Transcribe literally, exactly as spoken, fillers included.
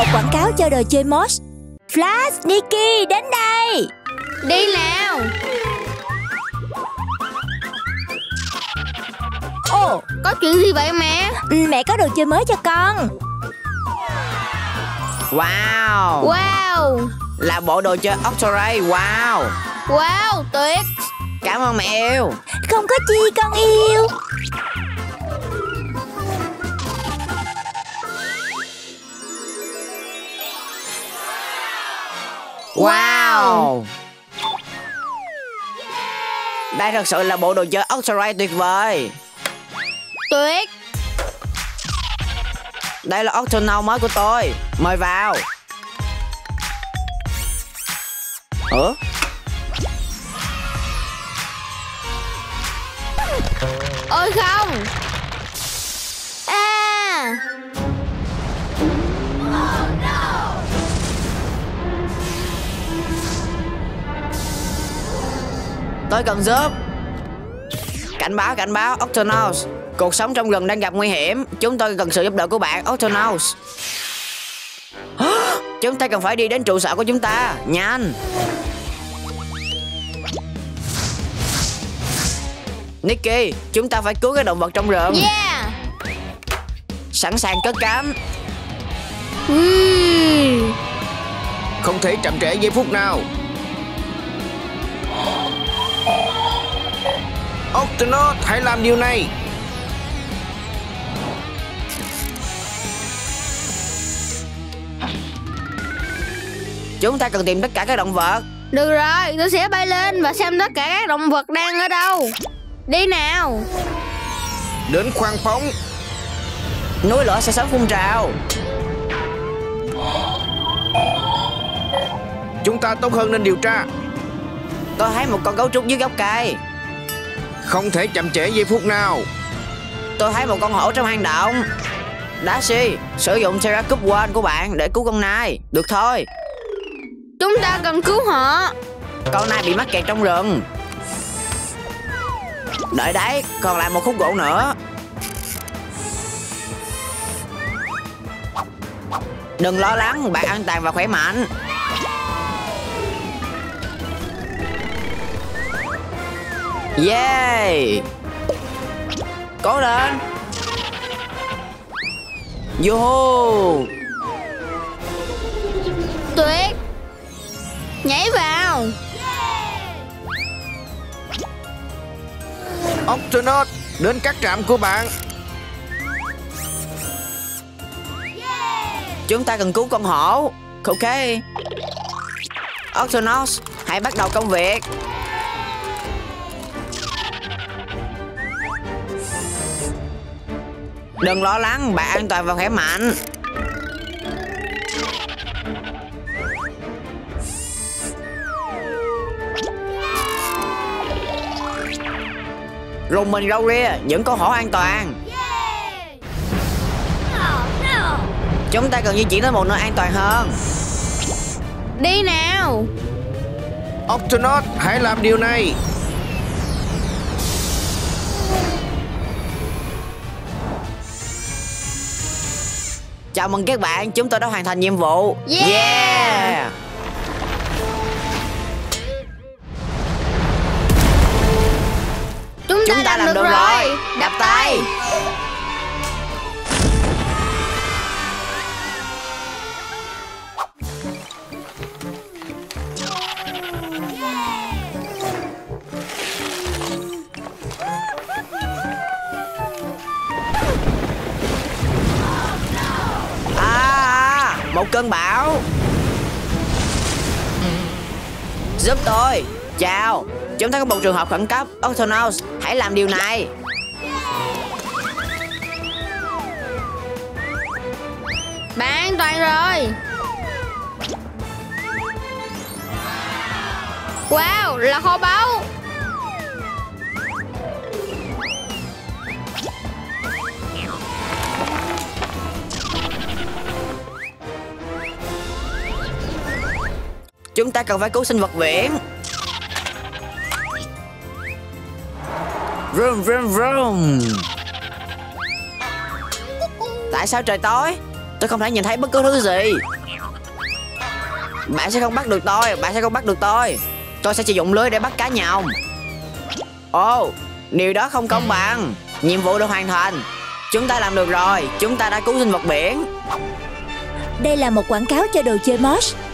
một quảng cáo cho đồ chơi Moose. Flash, Niki, đến đây. Đi nào. Ồ, oh, có chuyện gì vậy mẹ? Mẹ có đồ chơi mới cho con. Wow. Wow. Là bộ đồ chơi OctoRay. Wow. Wow, tuyệt. Cảm ơn mẹ yêu. Không có chi con yêu. Wow. Đây thật sự là bộ đồ chơi OctoRay tuyệt vời. Tuyệt. Đây là Octonauts mới của tôi. Mời vào. Ủa? Ôi không. À. Oh, no. Tôi cần giúp. Cảnh báo, cảnh báo, Octonauts. Cuộc sống trong rừng đang gặp nguy hiểm. Chúng tôi cần sự giúp đỡ của bạn, Octonauts. Chúng ta cần phải đi đến trụ sở của chúng ta. Nhanh. Niki, chúng ta phải cứu cái động vật trong rừng. Yeah. Sẵn sàng cất cánh. Mm. Không thể chậm trễ giây phút nào. Octonauts, hãy làm điều này. Chúng ta cần tìm tất cả các động vật. Được rồi, tôi sẽ bay lên và xem tất cả các động vật đang ở đâu. Đi nào. Đến khoang phóng. Núi lửa sẽ sớm phun trào. Chúng ta tốt hơn nên điều tra. Tôi thấy một con gấu trúc dưới gốc cây. Không thể chậm trễ giây phút nào. Tôi thấy một con hổ trong hang động. Dashi, sử dụng Tera Cup quên của bạn để cứu con nai. Được thôi. Chúng ta cần cứu họ. Con nai bị mắc kẹt trong rừng. Đợi đấy, còn lại một khúc gỗ nữa. Đừng lo lắng, bạn an toàn và khỏe mạnh. Yeah. Cố lên. Yoo-hoo. Tuyệt. Nhảy vào. Octonauts, đến các trạm của bạn. Chúng ta cần cứu con hổ. Ok. Octonauts, hãy bắt đầu công việc. Đừng lo lắng, bạn an toàn và khỏe mạnh. Rùng mình râu ria, những con hổ an toàn. Yeah. Oh, no. Chúng ta cần di chuyển đến một nơi an toàn hơn. Đi nào. Octonauts, hãy làm điều này. Chào mừng các bạn, chúng tôi đã hoàn thành nhiệm vụ. Yeah, yeah. Chúng, chúng ta, ta làm, làm được, được rồi. rồi Đập tay. À, một cơn bão. Giúp tôi. Chào. Chúng ta có một trường hợp khẩn cấp. Octonauts, hãy làm điều này. Bạn an toàn rồi. Wow, là kho báu. Chúng ta cần phải cứu sinh vật biển. Vroom vroom vroom. Tại sao trời tối? Tôi không thể nhìn thấy bất cứ thứ gì. Bạn sẽ không bắt được tôi. Bạn sẽ không bắt được tôi. Tôi sẽ sử dụng lưới để bắt cá nhồng. Ồ, oh, điều đó không công bằng. Nhiệm vụ được hoàn thành. Chúng ta làm được rồi. Chúng ta đã cứu sinh vật biển. Đây là một quảng cáo cho đồ chơi Moose.